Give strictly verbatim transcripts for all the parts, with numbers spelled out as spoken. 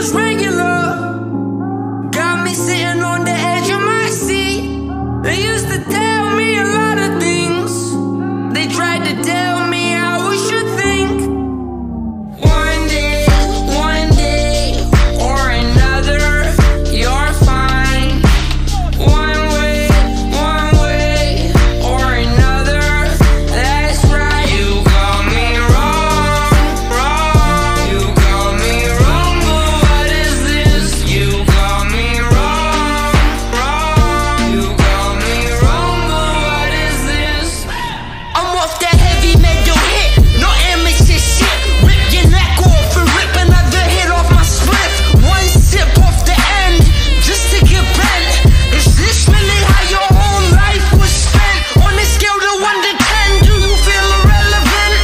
was regular. Got me sitting on the edge of my seat. They used to tell me a lot of things. They tried to tell me how I should think. One day, one day, or another, you're fine. One way, one way, or another, that's right. You got me wrong, wrong. You got me wrong, but what is this? You got me wrong, wrong. You got me wrong, but what is this? I'm off that heavy metal hit, no amateur shit. Rip your neck off and rip another hit off my split. One sip off the end, just to get bent. Is this really how your whole life was spent? On a scale to one to ten, do you feel irrelevant?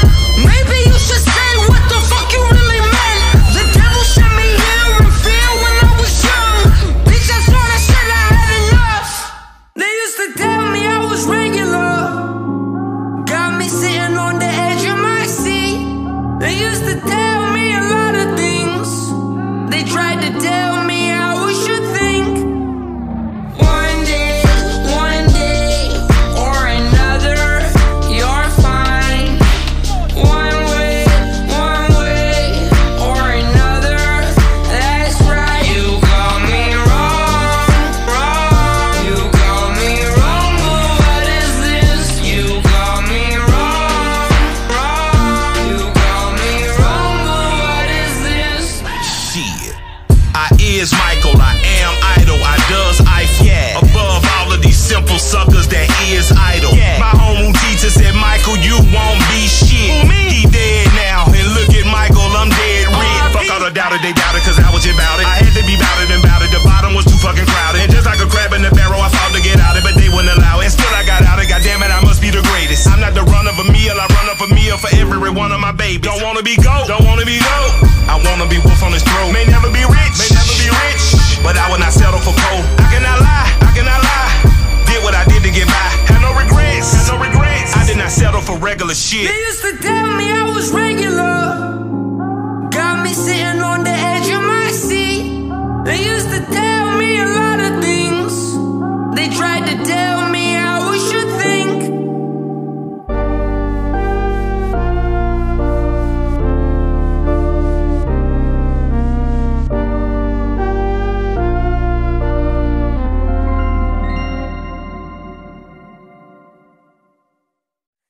Maybe you should say what the fuck you really meant. The devil sent me here and fear when I was young. Bitch, that's when I said I had enough. They used to tell me I was regular. Got me sitting on the edge of my seat. They used to tell me a lot of things. They tried to tell me how I should think. One day, one day, or another, you're fine. One way, one way, or another, that's right. You got me wrong, wrong. You got me wrong, but what is this? You got me wrong, wrong. You got me wrong, but what is this? Shit. I is Michael, I am idol, I does I yeah. Above all of these simple suckers that is idle. Yeah. My home teacher said, Michael, you won't be shit. Who, me? He dead now, and look at Michael, I'm dead red. Fuck all the doubted, they doubted, cause I was just bout it. I had to be bouted and bouted, the bottom was too fucking crowded. And just like a crab in the barrel, I fought to get out it, but they wouldn't allow it. And still I got out it, goddamn it, I must be the greatest. I'm not the run of a meal, I run up a meal for every one of my babies. Don't wanna be goat, don't wanna be goat. I wanna be wolf on his throne. May never be rich, may never be rich, but I will not settle for cold. I cannot lie, I cannot lie. Did what I did to get by. Had no regrets, had no regrets. I did not settle for regular shit. They used to tell me I was regular. Got me sitting on the edge of my seat. They used to tell me a lot of things. They tried to tell me how I should think.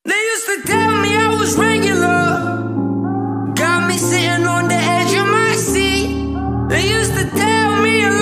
They used to tell me I was regular. Got me sitting on the edge of my seat. They used to tell me a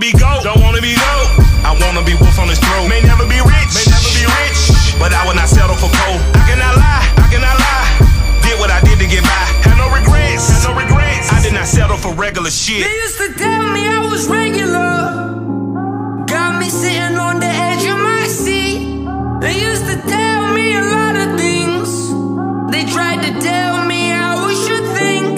be goat, don't wanna be goat. I wanna be wolf on his throne. May never be rich, may never be rich, but I will not settle for gold. I cannot lie, I cannot lie. Did what I did to get by. Had no regrets, had no regrets. I did not settle for regular shit. They used to tell me I was regular. Got me sitting on the edge of my seat. They used to tell me a lot of things. They tried to tell me how I should think.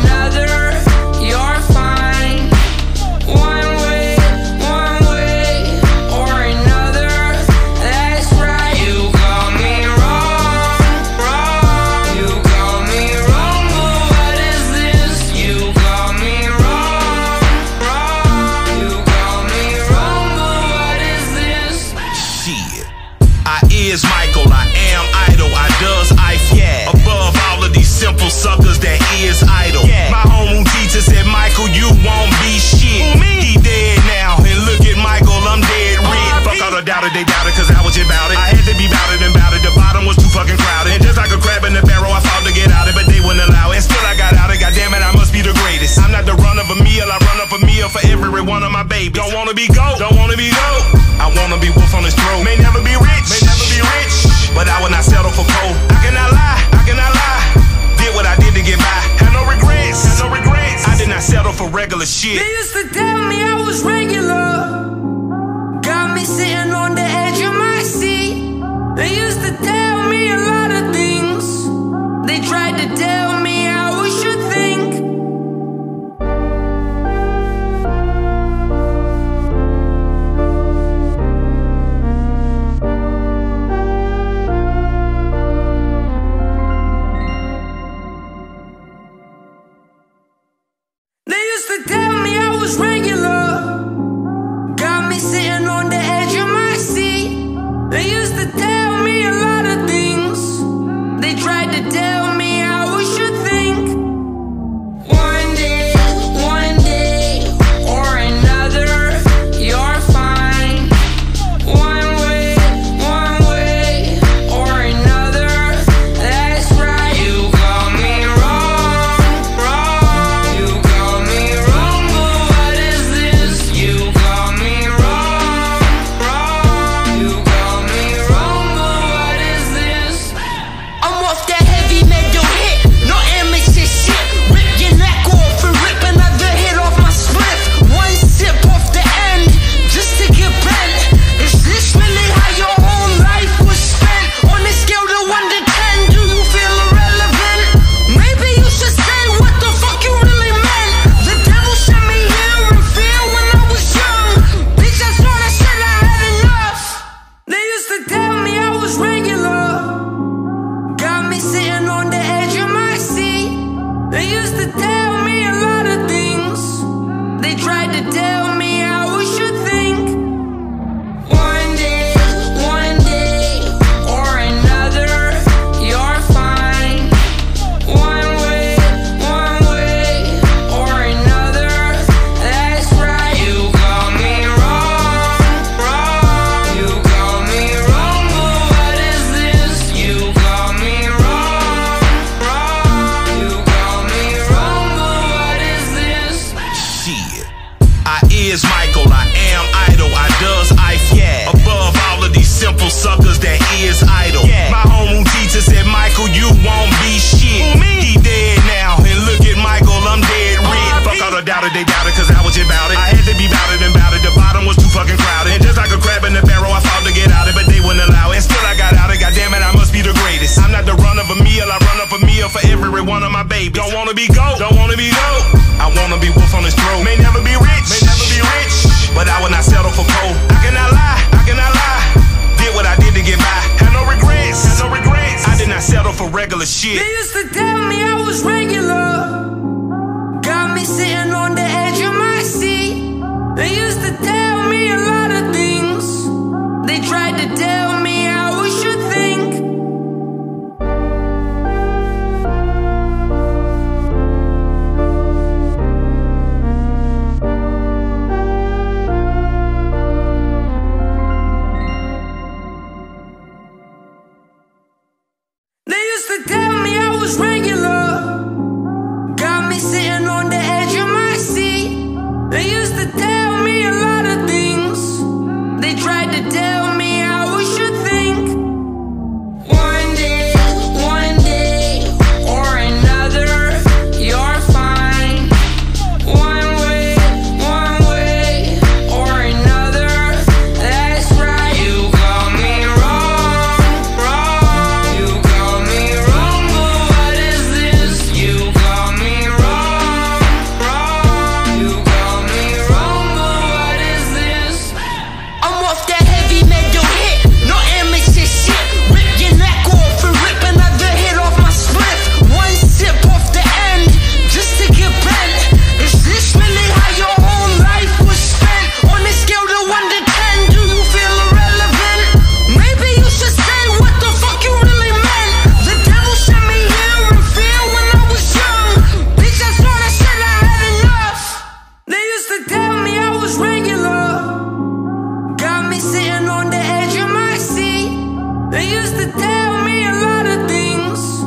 Another is Michael, I am idol, I does Eiffel, yeah. Above all of these simple suckers that is idol, yeah. My home teacher said, Michael, you won't be shit. Ooh, me? He dead now, and look at Michael, I'm dead red. Fuck all the doubters, they doubted, cause I was just bout it. I had to be bouted and bouted, the bottom was too fucking crowded. And just like a crab in the barrel, I fought to get out it, but they wouldn't allow it. And still I got out it, goddammit, I must be the greatest. I'm not the runner of a meal, I run up a meal for every one of my babies. Don't wanna be goat, don't wanna be dope, I wanna be wolf on his throne. May never be rich, may never be rich, but I will not settle for cold. I cannot lie, I cannot lie, did what I did to get by. Had no regrets, had no regrets, I did not settle for regular shit. They used to tell me I was regular, got me sitting on the edge of my seat. They used to tell me a lot of things, they tried to tell me how we should think. They used to tell me a lot of things.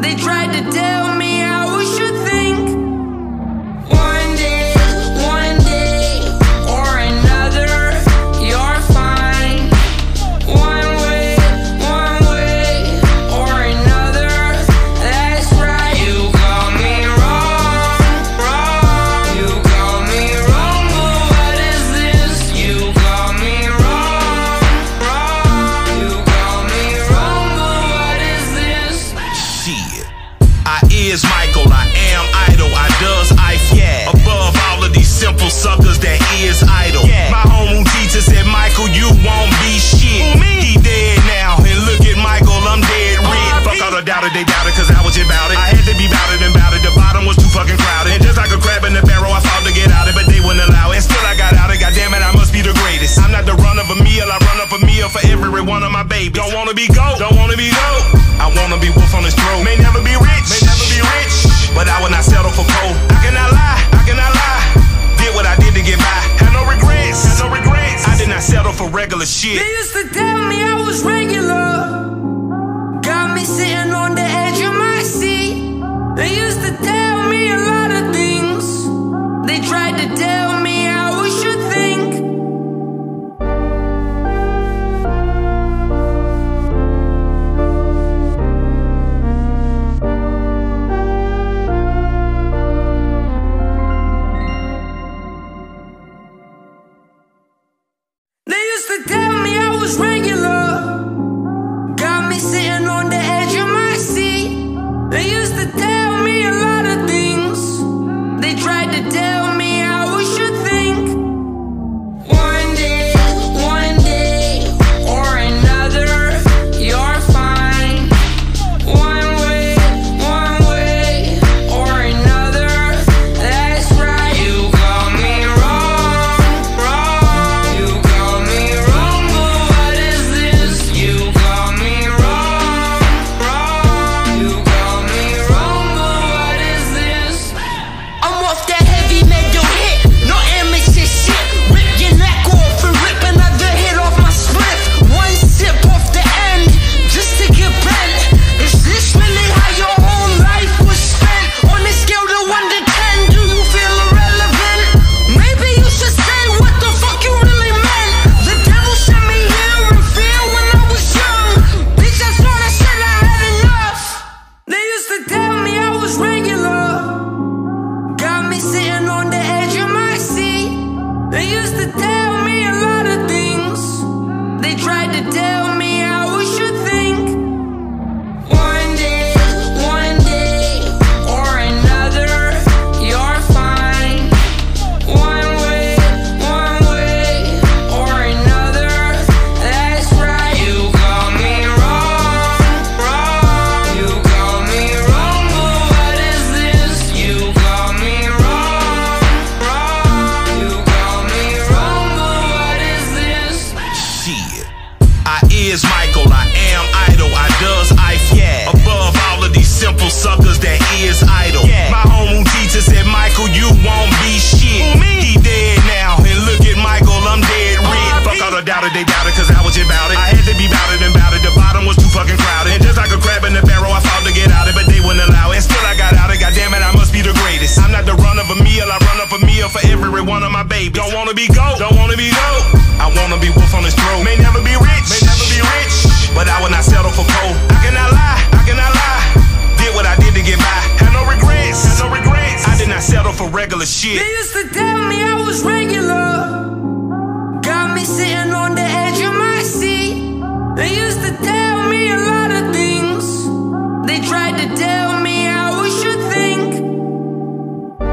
They tried to tell me how I should think. One day, one day, or another, you're fine. One way, one way, or another, that's right. You got me wrong, wrong. You got me wrong, but what is this? You got me wrong, wrong. You got me wrong, but what is this? Shit, I is Michael, I am idol, I does I yeah. Above all of these simple suckers that is idle, yeah. My homeroom teacher said, Michael, you won't be shit. He dead now, and look at Michael, I'm dead red. Fuck all the doubted, they doubted, cause I was just bout it. I had to be bout it and bout it, the bottom was too fucking crowded. And just like a crab in the barrel, I fought to get out it, but they wouldn't allow it. And still I got out it, goddamn it, I must be the greatest. I'm not the run of a meal, I run up a meal for every one of my babies. Don't wanna be goat, don't wanna be dope, I wanna be wolf on his throne. May never be rich, may never be rich, but I will not settle for gold. I cannot lie, I cannot lie, did what I did to get by. Had no regrets, had no regrets, I did not settle for regular shit. They used to tell me I was regular, got me sitting on the edge of my seat. They used to tell me a lot of things. They tried to tell me how I should think. Or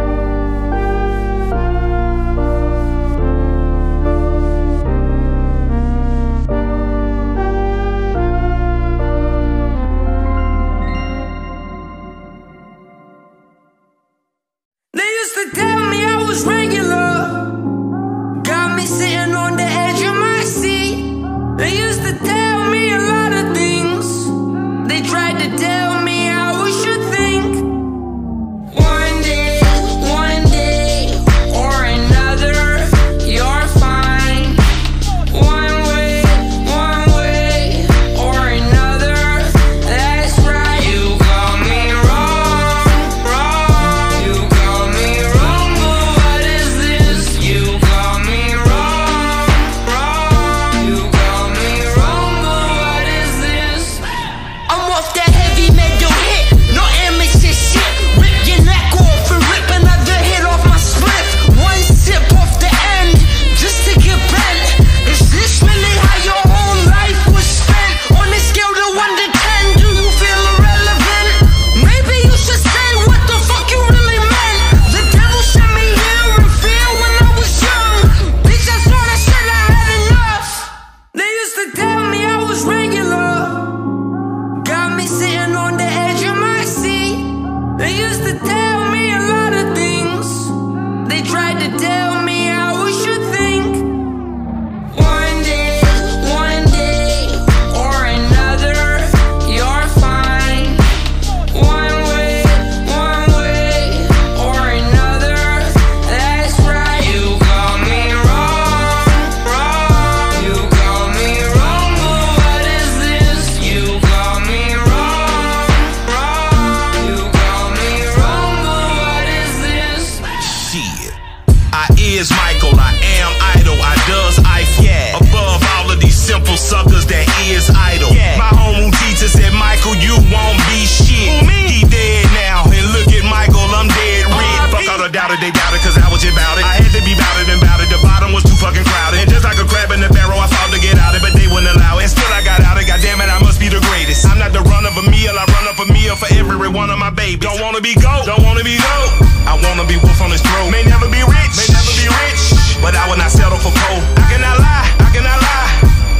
suckers that is idle. Yeah. My home teacher said, Michael, you won't be shit. He dead now, and look at Michael, I'm dead red. Fuck all the doubted, they doubted, cause I was just bout it. I had to be bouted and bout it, the bottom was too fucking crowded. And just like a crab in the barrel, I fought to get out of it, but they wouldn't allow it. And still I got out of it, goddamn it, I must be the greatest. I'm not the run of a meal, I run up a meal for every one of my babies. Don't wanna be goat, don't wanna be goat. I wanna be wolf on his throne. May never be rich, may never be rich, but I will not settle for gold. I cannot lie, I cannot lie.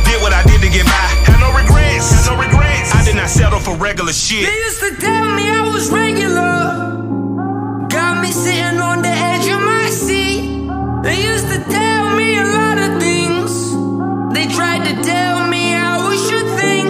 Did what I did to get by. Had no regrets, had no regrets. I did not settle for regular shit. They used to tell me I was regular. Got me sitting on the edge of my seat. They used to tell me a lot of things. They tried to tell me how we should think.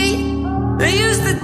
They used to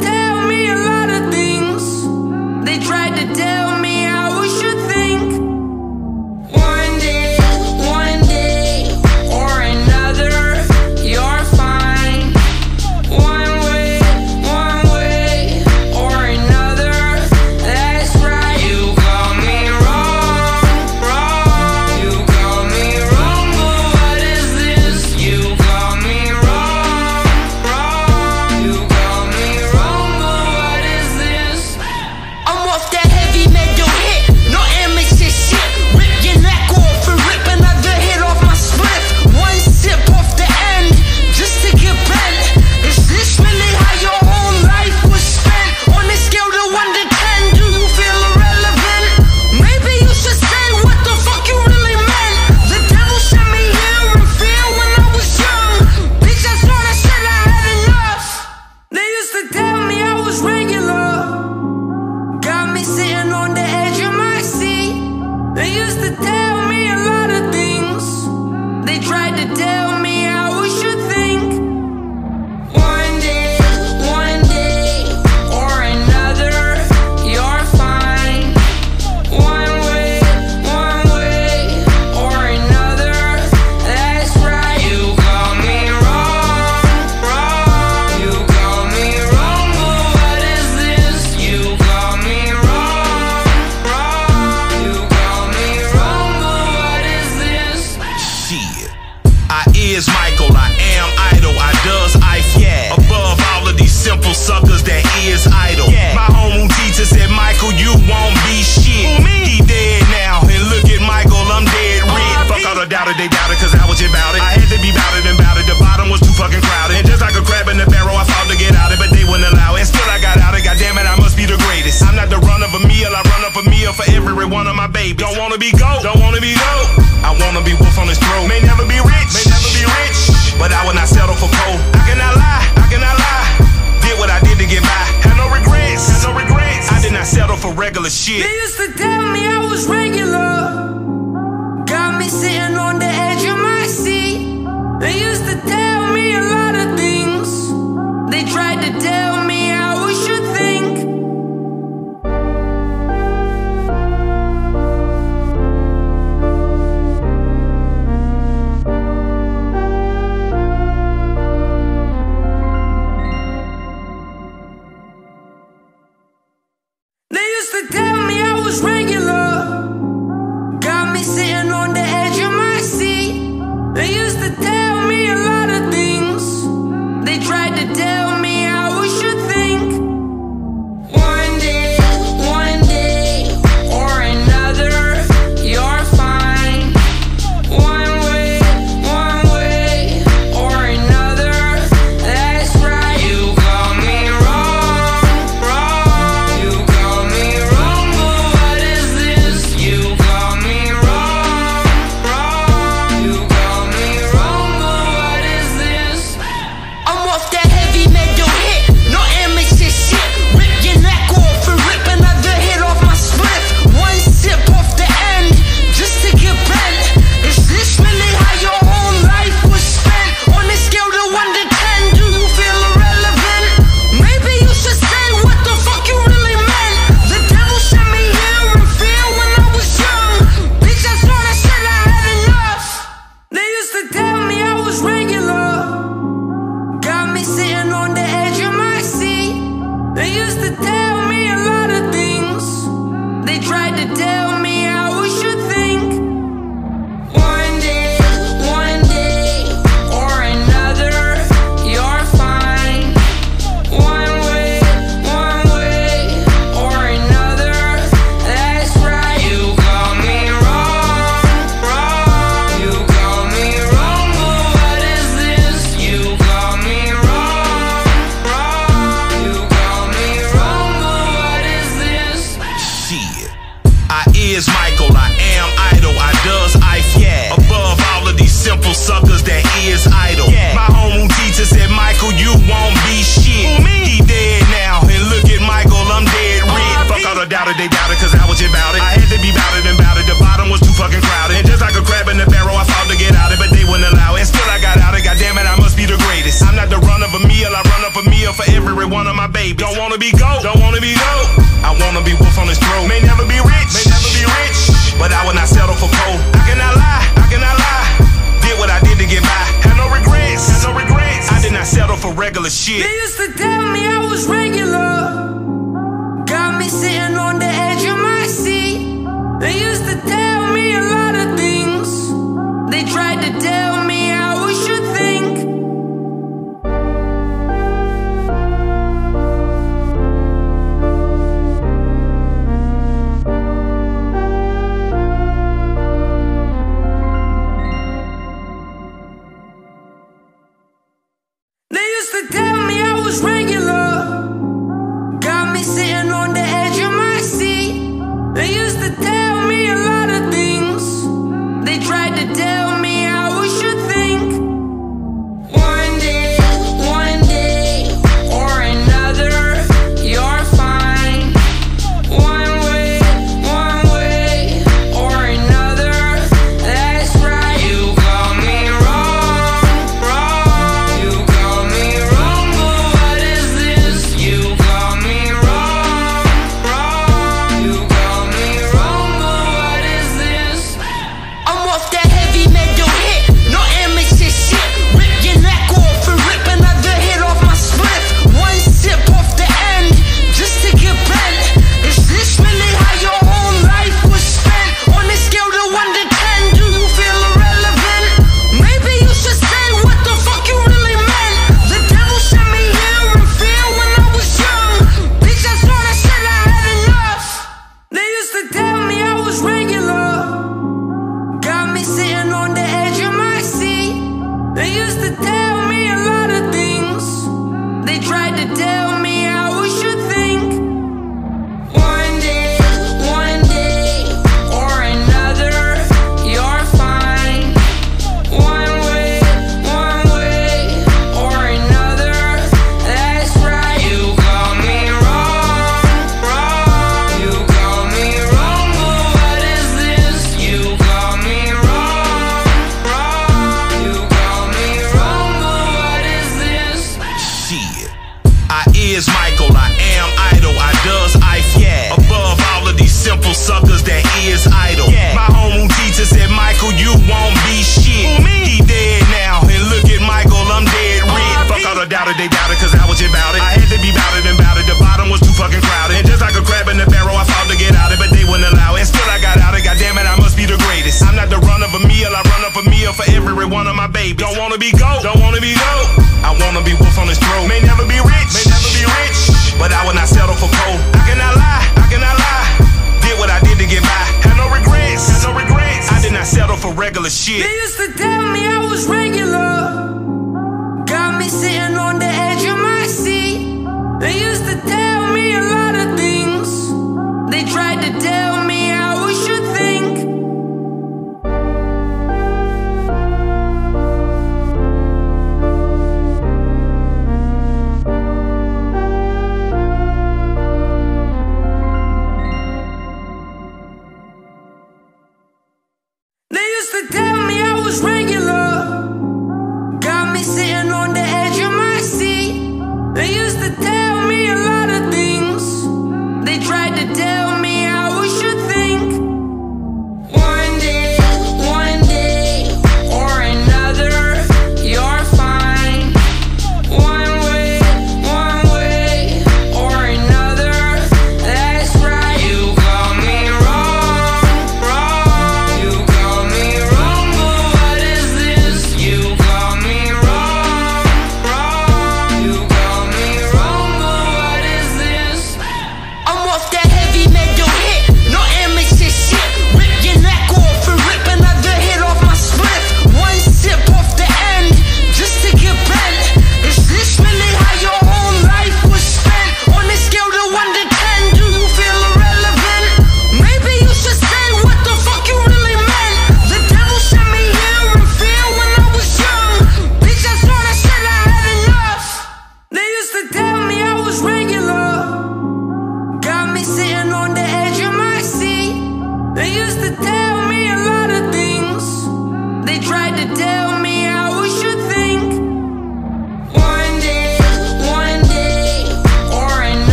tell me I was regular. wanna be dope. I wanna be wolf on this throne. May never be rich, may never be rich, but I will not settle for gold. I cannot lie, I cannot lie. Did what I did to get by. Had no regrets, had no regrets. I did not settle for regular shit. They used to tell me I was regular. Got me sitting on the edge of my seat. They used to tell me a lot of things. They tried to tell me how we should think.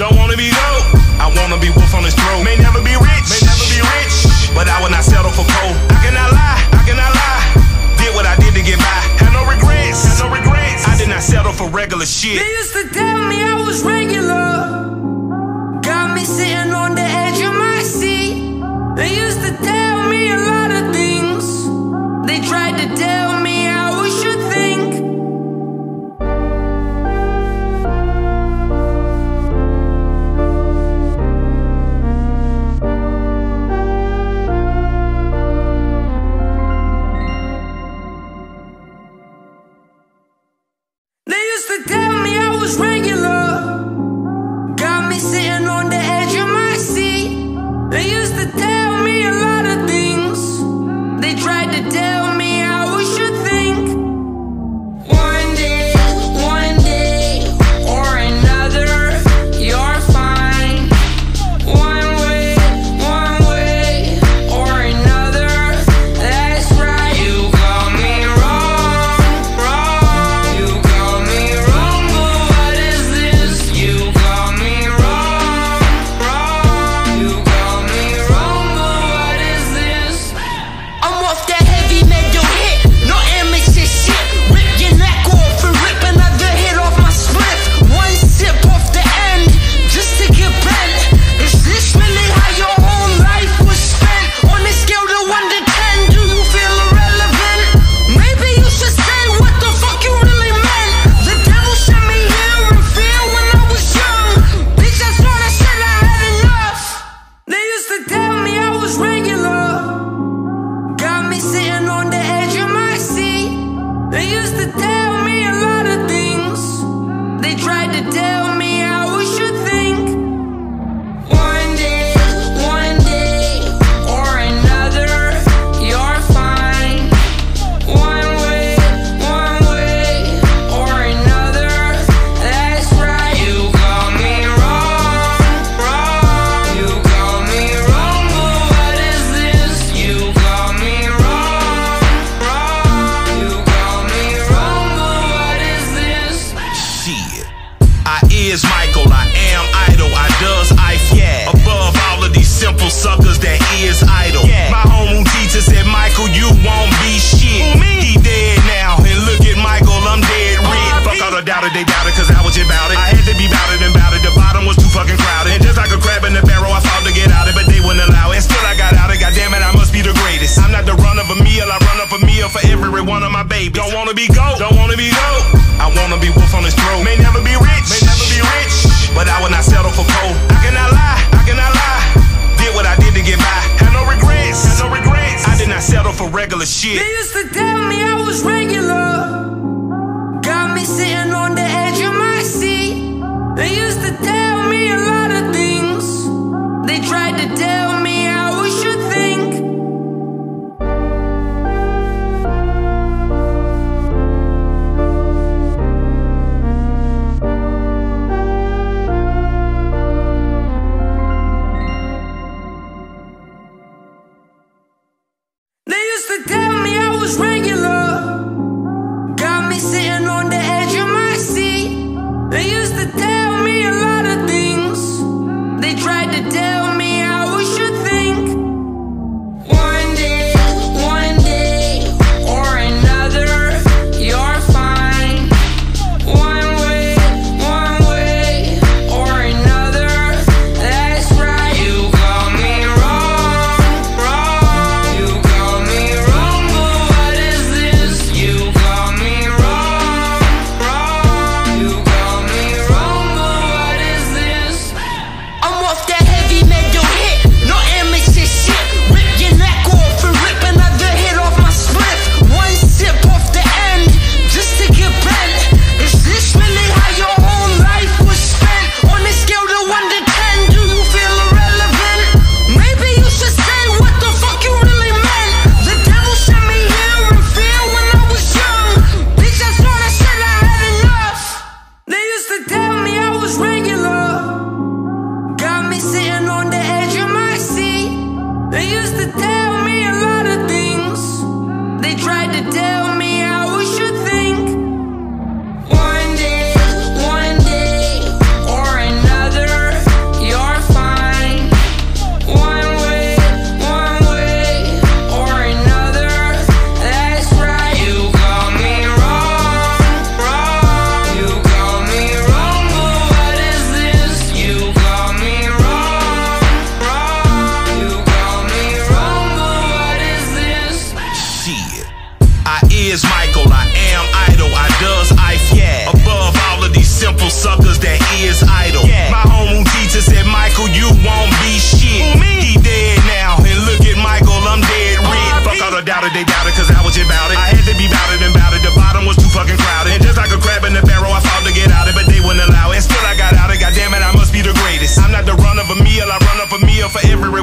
Don't wanna be dope, I wanna be wolf on his throne. May never be rich, may never be rich, but I will not settle for gold. I cannot lie, I cannot lie. Did what I did to get by. Had no regrets, had no regrets. I did not settle for regular shit. They used to tell me I was regular. Got me sitting on the edge of my seat. They used to tell me a lot of things. They tried to tell me how I should think. Another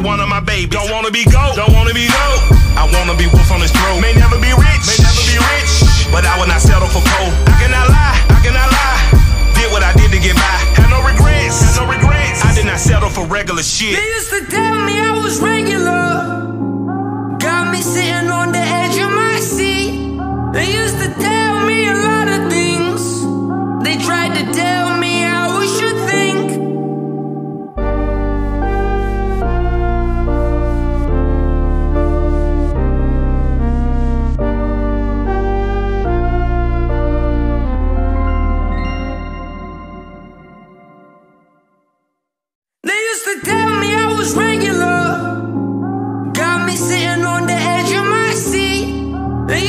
one of my babies. Don't wanna be goat, don't wanna be goat. I wanna be wolf on this throne. May never be rich, may never be rich, but I will not settle for gold. I cannot lie, I cannot lie. Did what I did to get by. Had no regrets, had no regrets. I did not settle for regular shit. They used to tell me I was regular. Got me sitting on the edge of my seat. They used to tell me a lot of things. They tried to tell me. Regular got me sitting on the edge of my seat. They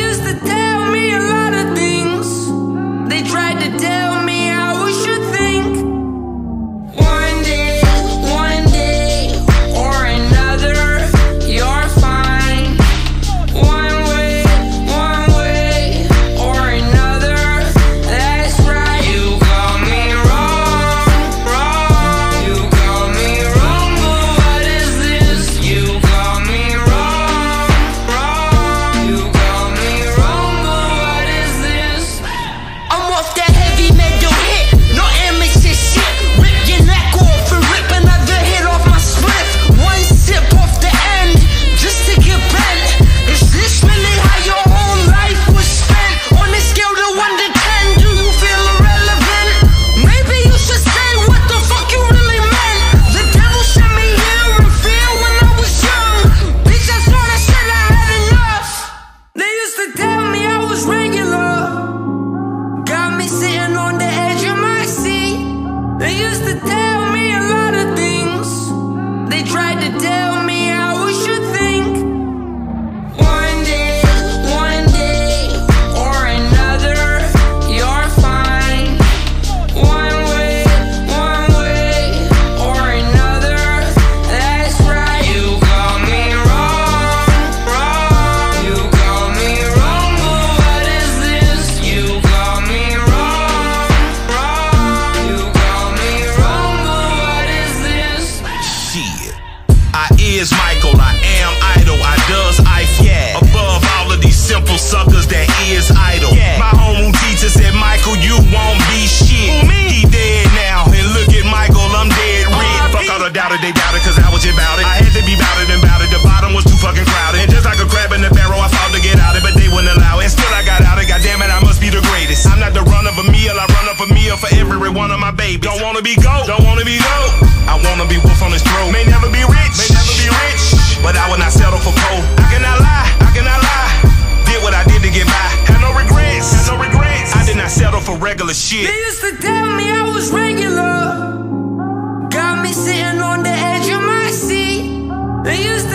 used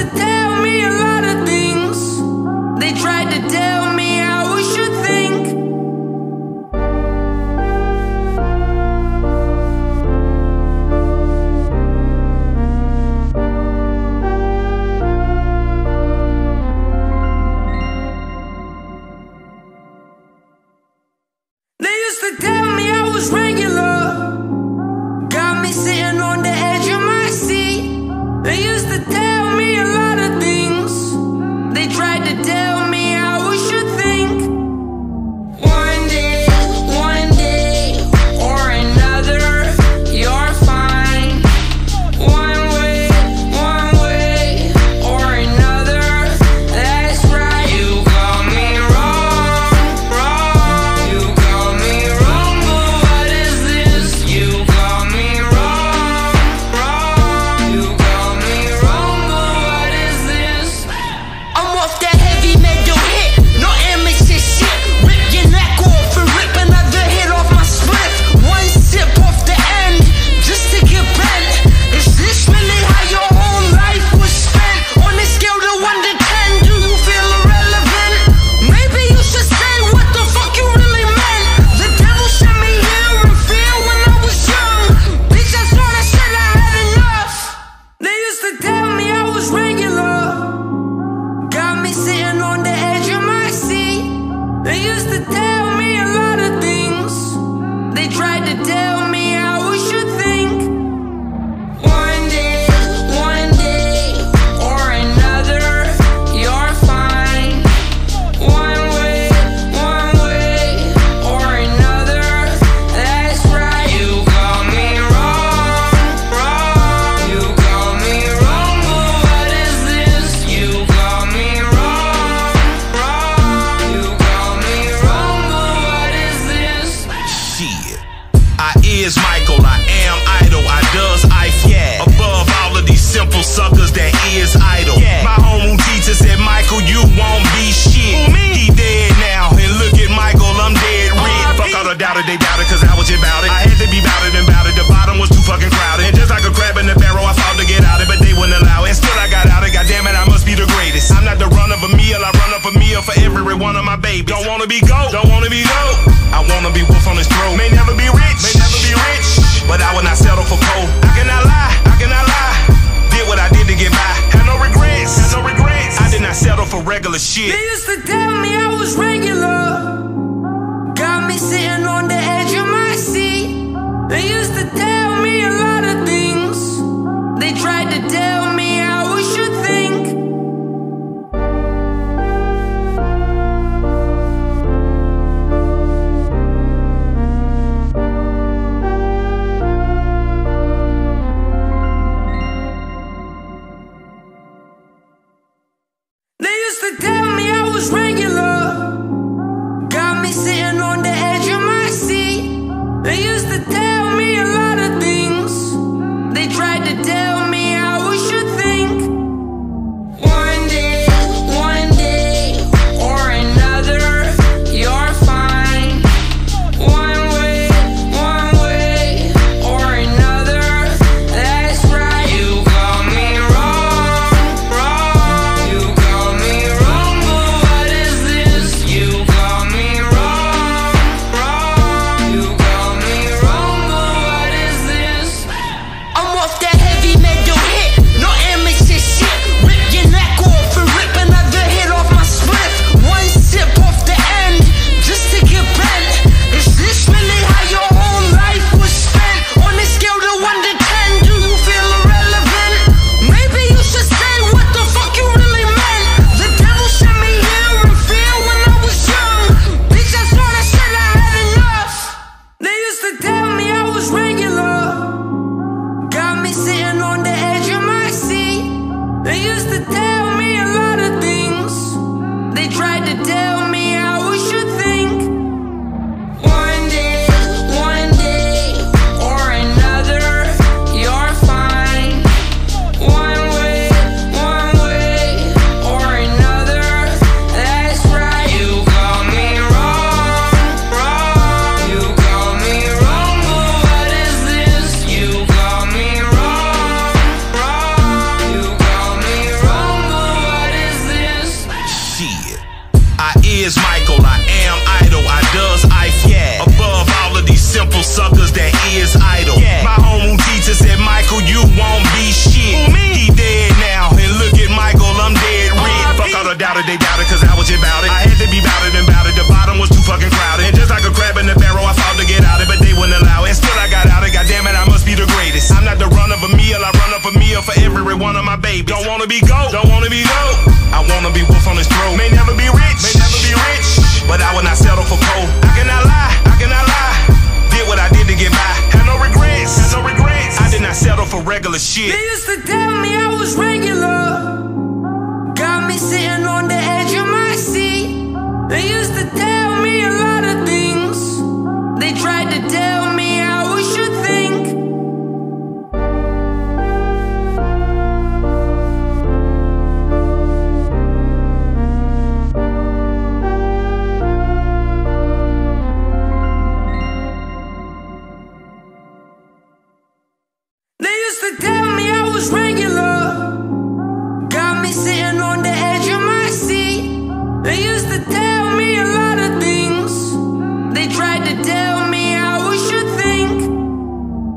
to tell me wanna be gold, don't wanna be gold. I wanna be wolf on this throne. May never be rich, may never be rich, but I will not settle for gold. I cannot lie, I cannot lie. Did what I did to get by. Had no regrets, had no regrets. I did not settle for regular shit. They used to tell me I was regular. Got me sitting on the edge of my seat. They used to tell me a lot of things. They tried to tell me.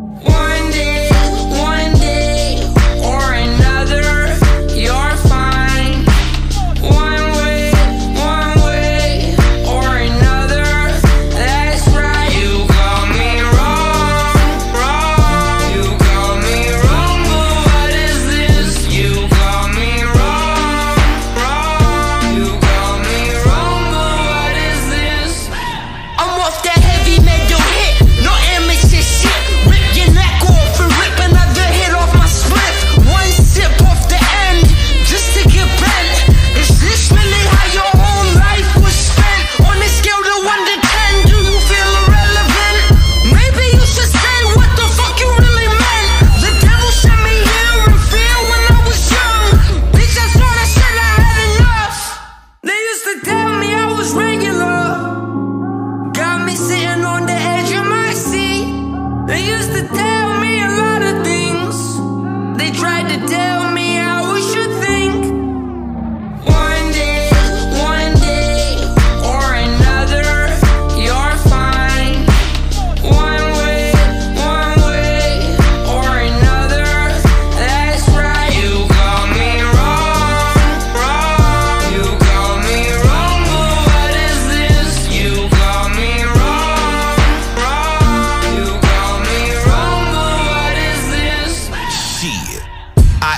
Another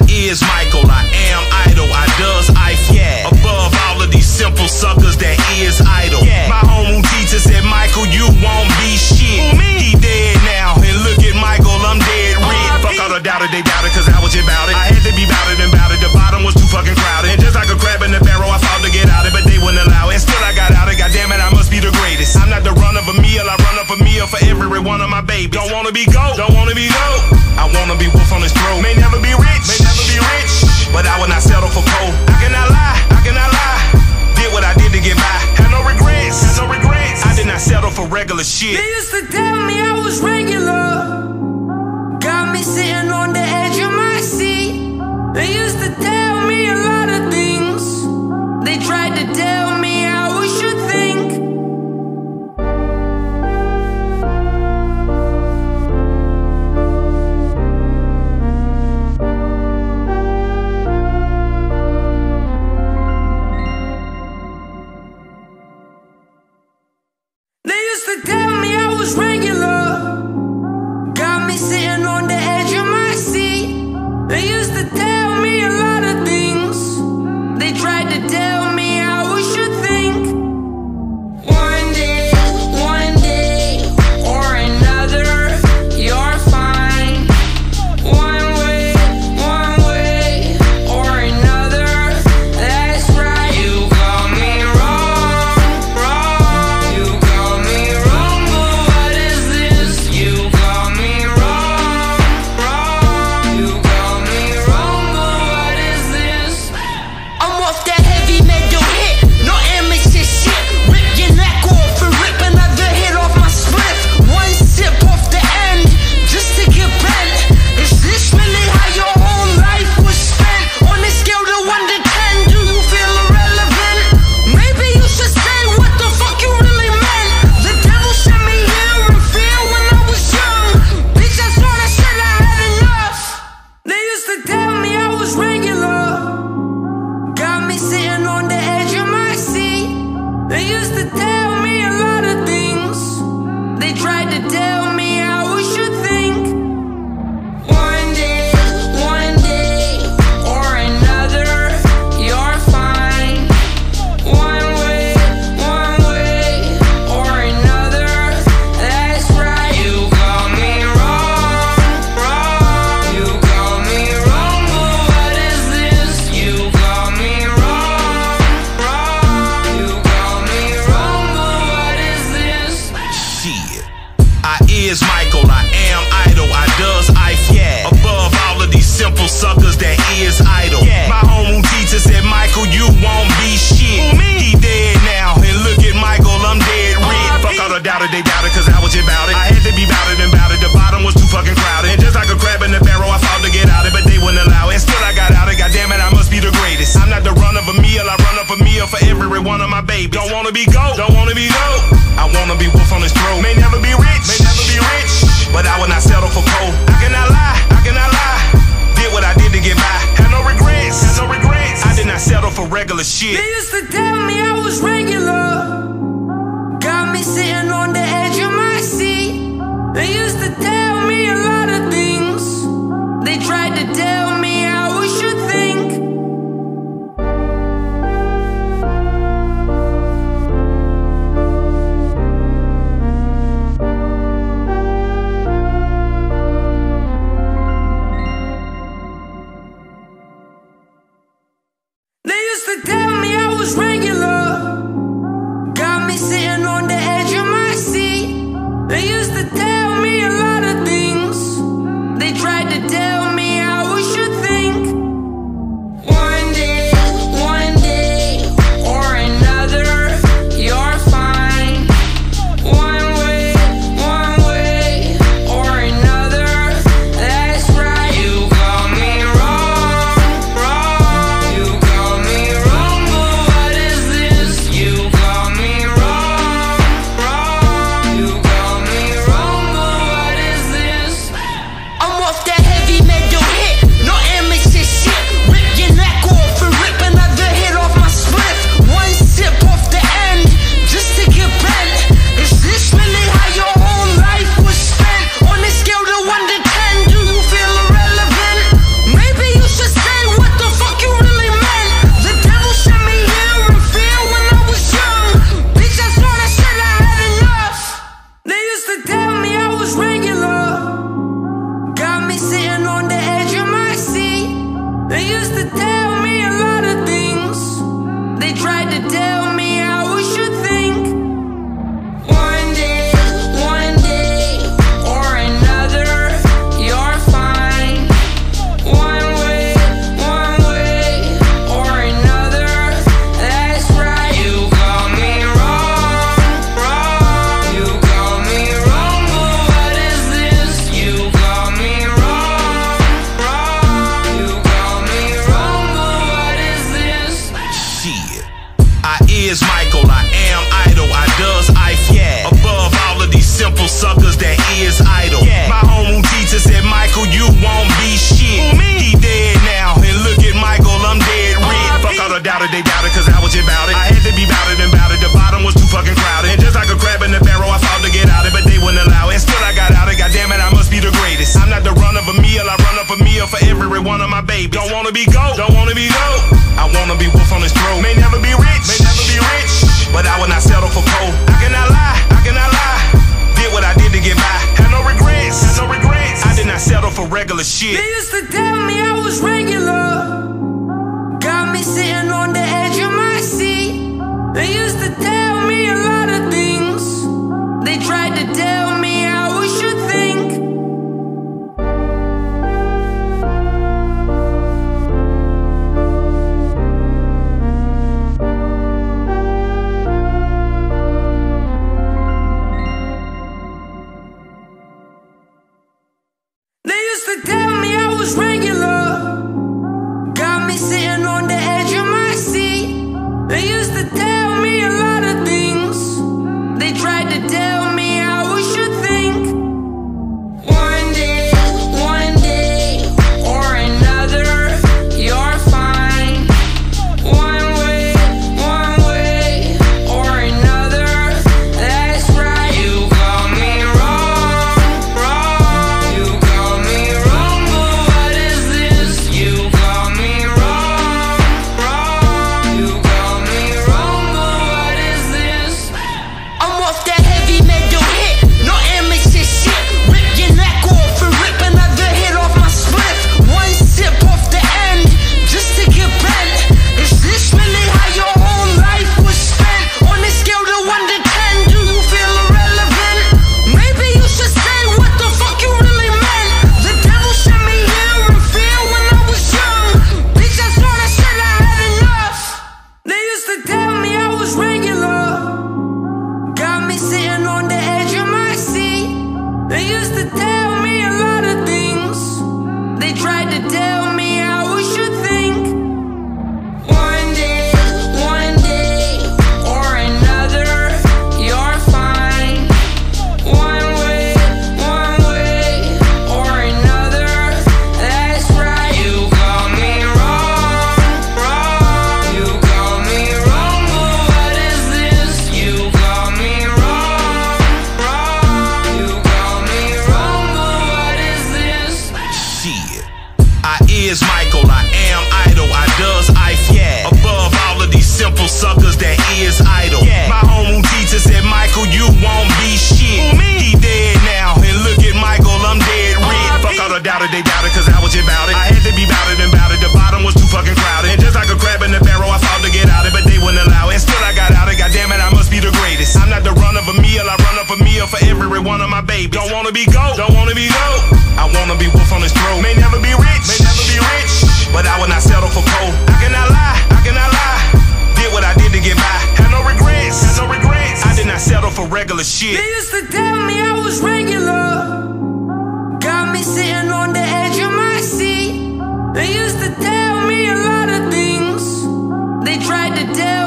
I is Michael, I am idle, I does Eiffel, yeah. Above all of these simple suckers that is idle, yeah. My homie teacher said, Michael, you won't be shit. Me? He dead now, and look at Michael, I'm dead red. Fuck all the doubted, they doubted, cause I was just bout it. I had to be bouted and bouted, the bottom was too fucking crowded. And just like a crab in the barrel, I fought to get out of it, but they wouldn't allow it. And still I got out of it, goddamn it, I must be the greatest. I'm not the run of a meal, I run up a meal for every one of my babies. Don't wanna be goat, don't wanna be dope. I wanna be wolf on his throne. May never be rich, may never be rich, but I will not settle for gold. I cannot lie, I cannot lie. Did what I did to get by. Had no regrets, had no regrets. I did not settle for regular shit. They used to tell me I was regular, got me sitting on the edge of my seat. They used to tell me a lot of things. They tried to tell me how I should think. one of my babies. Don't wanna be goat, don't wanna be goat. I wanna be wolf on this throne. May never be rich, may never be rich, but I will not settle for gold. I cannot lie, I cannot lie. Did what I did to get by. Had no regrets, had no regrets. I did not settle for regular shit. They used to tell me I was regular. Got me sitting on the edge of my seat. They used to tell me a lot of things. They tried to tell me. They used to tell me a lot of things. They tried to tell